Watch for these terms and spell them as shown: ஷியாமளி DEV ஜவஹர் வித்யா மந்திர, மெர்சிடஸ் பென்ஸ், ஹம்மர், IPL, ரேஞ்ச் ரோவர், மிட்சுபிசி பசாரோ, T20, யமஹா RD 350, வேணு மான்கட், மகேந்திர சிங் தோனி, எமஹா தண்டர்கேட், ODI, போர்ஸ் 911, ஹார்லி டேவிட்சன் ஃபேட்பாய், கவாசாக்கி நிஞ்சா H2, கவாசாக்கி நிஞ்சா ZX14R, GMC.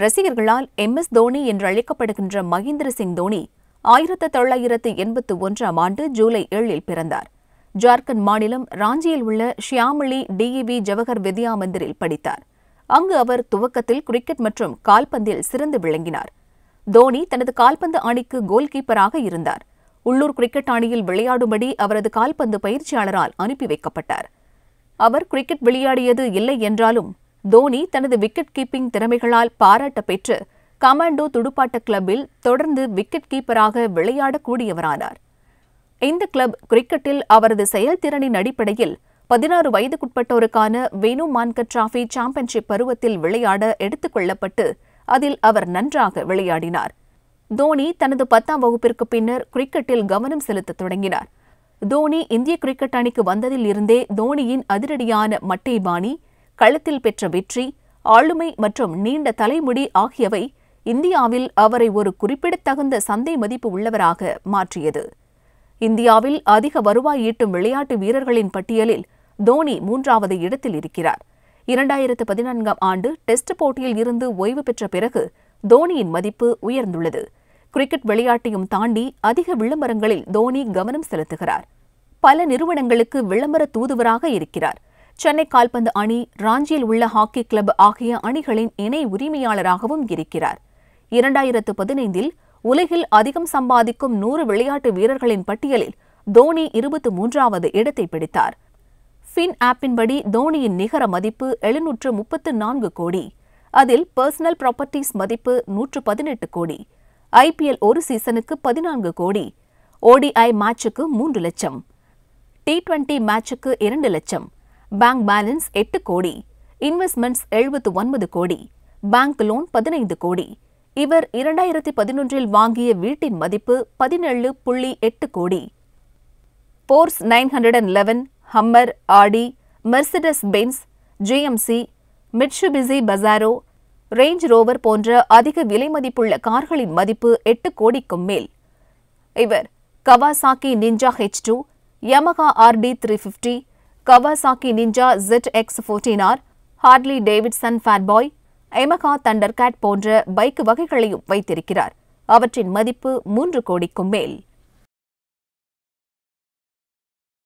ரசிகர்களால் MS Dhoni என்று அழைக்கப்படுகின்ற மகேந்திர சிங் தோனி 1981 ஆண்டு ஜூலை 7 பிறந்தார். ஜார்க்கண்ட் மாநிலம் ராஞ்சியில் உள்ள ஷியாமளி DEV ஜவஹர் வித்யா மந்திரில் படித்தார். அங்கு அவர் துவக்கத்தில் கிரிக்கெட் மற்றும் கால்பந்தில் சிறந்து விளங்கினார். தோனி தனது கால்பந்து அணிக்கு கோல்கீப்பராக இருந்தார். உள்ளூர் கிரிக்கெட் அணியில் விளையாடும்படி அவரது கால்பந்து பயிற்சியாளரால் அனுப்பி வைக்கப்பட்டார். அவர் கிரிக்கெட் விளையாடியது இல்லை என்றாலும் தோனி தனது விக்கெட் கீப்பிங் திறமைகளால் பாராட்ட பெற்று கமாண்டோ துடுப்பாட்ட கிளப்பில் தொடர்ந்து விக்கெட் கீப்பராக விளையாடக்கூடியவரானார். இந்த கிளப் கிரிக்கெட்டில் அவரது செயல்திறனின் அடிப்படையில் 16 வயதுக்குட்பட்டோருக்கான வேணு மான்கட் டிராஃபி சாம்பியன்ஷிப் பருவத்தில் விளையாட எடுத்துக் கொள்ளப்பட்டு அதில் அவர் நன்றாக விளையாடினார். தோனி தனது 10ஆம் வகுப்பிற்கு பின்னர் கிரிக்கெட்டில் கவனம் செலுத்த தொடங்கினார். தோனி இந்திய கிரிக்கெட் அணிக்கு வந்ததில் இருந்தே தோனியின் அதிரடியான மட்டை பாணி, களத்தில் பெற்ற வெற்றி, ஆளுமை மற்றும் நீண்ட தலைமுடி ஆகியவை இந்தியாவில் அவரை ஒரு குறிப்பிடத்தகுந்த சந்தை மதிப்பு உள்ளவராக மாற்றியது. இந்தியாவில் அதிக வருவாய் ஈட்டும் விளையாட்டு வீரர்களின் பட்டியலில் தோனி 3வது இடத்தில் இருக்கிறார். 2014ஆம் ஆண்டு டெஸ்ட் போட்டியில் இருந்து ஓய்வு பெற்ற பிறகு தோனியின் மதிப்பு உயர்ந்துள்ளது. கிரிக்கெட் விளையாட்டையும் தாண்டி அதிக விளம்பரங்களில் தோனி கவனம் செலுத்துகிறார். பல நிறுவனங்களுக்கு விளம்பர தூதுவராக இருக்கிறார். சென்னை கால்பந்து அணி, ராஞ்சியில் உள்ள ஹாக்கி கிளப் ஆகிய அணிகளின் இணை உரிமையாளராகவும் இருக்கிறார். 2015இல் உலகில் அதிகம் சம்பாதிக்கும் 100 விளையாட்டு வீரர்களின் பட்டியலில் தோனி 23வது இடத்தை பிடித்தார். ஃபின் ஆப்பின்படி தோனியின் நிகர மதிப்பு 734 கோடி. அதில் பர்சனல் ப்ராப்பர்ட்டிஸ் மதிப்பு 118 கோடி, IPL ஒரு சீசனுக்கு 14 கோடி, ODI மேட்சுக்கு 3 லட்சம், T20 மேட்சுக்கு 2 லட்சம், பேங்க் பேலன்ஸ் 8 கோடி, இன்வெஸ்ட்மெண்ட்ஸ் 79 கோடி, பேங்க் லோன் 15 கோடி. இவர் 2011இல் வாங்கிய வீட்டின் மதிப்பு 17.8 கோடி. போர்ஸ் 911, ஹம்மர், Audi, மெர்சிடஸ் பென்ஸ், GMC, மிட்சுபிசி பசாரோ, ரேஞ்ச் ரோவர் போன்ற அதிக விலை மதிப்புள்ள கார்களின் மதிப்பு 8 கோடிக்கும் மேல். இவர் கவாசாக்கி நிஞ்சா H2, யமஹா RD 350, கவாசாக்கி நிஞ்சா ZX14R, ஹார்லி டேவிட்சன் ஃபேட்பாய், எமஹா தண்டர்கேட் போன்ற பைக் வகைகளையும் வைத்திருக்கிறார். அவற்றின் மதிப்பு 3 கோடிக்கும் மேல்.